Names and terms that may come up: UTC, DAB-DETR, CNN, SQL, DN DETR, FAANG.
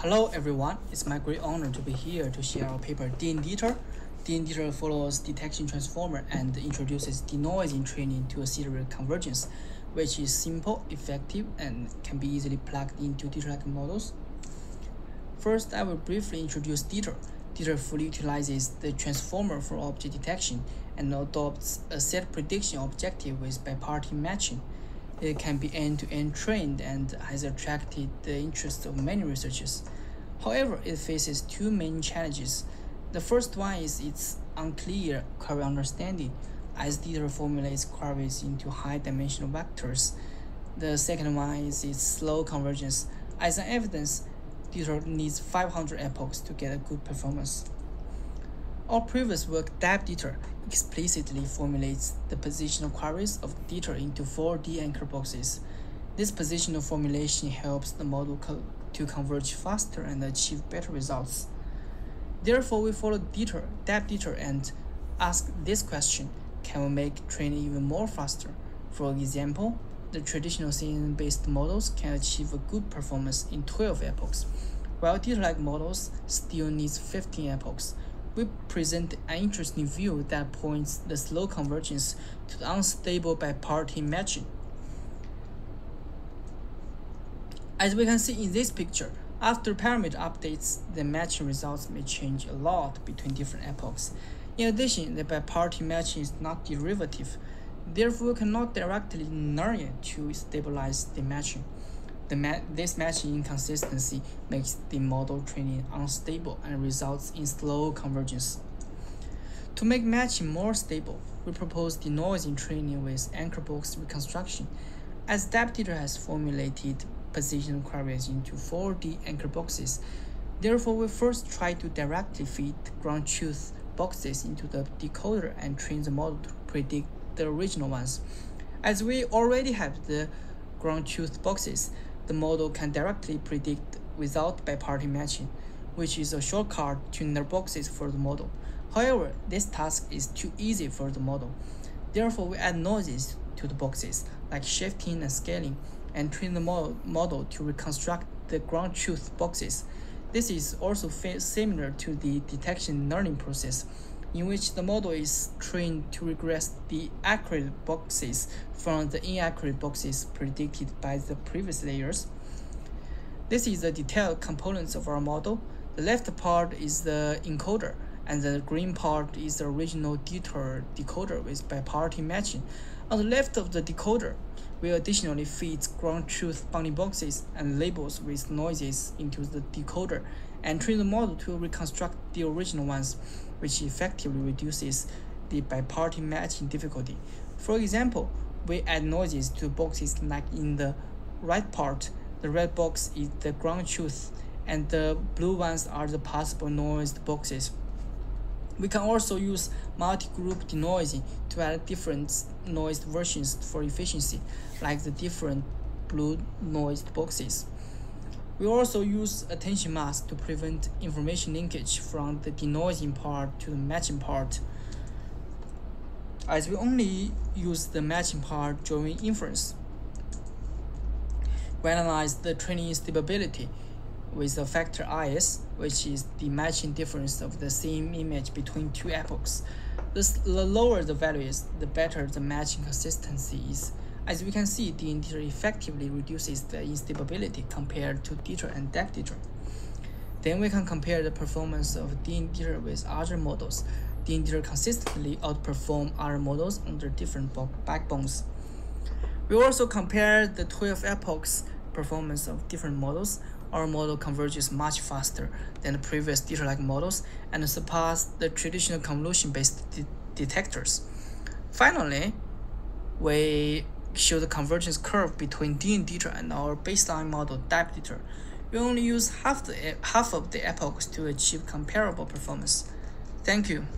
Hello everyone, it's my great honor to be here to share our paper DN DETR. DN DETR follows detection transformer and introduces denoising training to a serial convergence, which is simple, effective, and can be easily plugged into DETR-like models. First, I will briefly introduce DETR. DETR fully utilizes the transformer for object detection and adopts a set prediction objective with biparty matching. It can be end-to-end trained and has attracted the interest of many researchers. However, it faces two main challenges. The first one is its unclear query understanding, as DETR formulates queries into high-dimensional vectors. The second one is its slow convergence. As an evidence, DETR needs 500 epochs to get a good performance. Our previous work, DAB-DETR, explicitly formulates the positional queries of DETR into 4D anchor boxes. This positional formulation helps the model to converge faster and achieve better results. Therefore, we follow DETR, DAB-DETR, and ask this question: can we make training even more faster? For example, the traditional CNN-based models can achieve a good performance in 12 epochs, while DETR-like models still needs 15 epochs. We present an interesting view that points the slow convergence to the unstable biparty matching. As we can see in this picture, after parameter updates, the matching results may change a lot between different epochs. In addition, the biparty matching is not derivative, therefore we cannot directly learn it to stabilize the matching. This matching inconsistency makes the model training unstable and results in slow convergence. To make matching more stable, we propose denoising training with anchor box reconstruction. As DAB-DETR has formulated positional queries into 4D anchor boxes, therefore we first try to directly feed ground truth boxes into the decoder and train the model to predict the original ones. As we already have the ground truth boxes, the model can directly predict without biparty matching, which is a shortcut to inner boxes for the model. However, this task is too easy for the model. Therefore, we add noises to the boxes, like shifting and scaling, and train the model to reconstruct the ground truth boxes. This is also similar to the detection learning process, in which the model is trained to regress the accurate boxes from the inaccurate boxes predicted by the previous layers. This is the detailed components of our model. The left part is the encoder, and the green part is the original DETR decoder with biparty matching. On the left of the decoder, we additionally feed ground truth bounding boxes and labels with noises into the decoder and train the model to reconstruct the original ones, which effectively reduces the biparty matching difficulty. For example, we add noises to boxes like in the right part. The red box is the ground truth, and the blue ones are the possible noised boxes. We can also use multi-group denoising to add different noised versions for efficiency, like the different blue noised boxes. We also use attention mask to prevent information linkage from the denoising part to the matching part. As we only use the matching part during inference, we analyze the training stability with the factor IS, which is the matching difference of the same image between two epochs. The lower the value is, the better the matching consistency is. As we can see, DN DETR effectively reduces the instability compared to DETR and DAB-DETR. Then we can compare the performance of DN DETR with other models. DN DETR consistently outperforms other models under different backbones. We also compare the 12 epochs performance of different models. Our model converges much faster than the previous DETR-like models and surpasses the traditional convolution-based detectors. Finally, we show the convergence curve between DN DETR and our baseline model DAB-DETR. We only use half of the epochs to achieve comparable performance. Thank you.